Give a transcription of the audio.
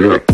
Yeah.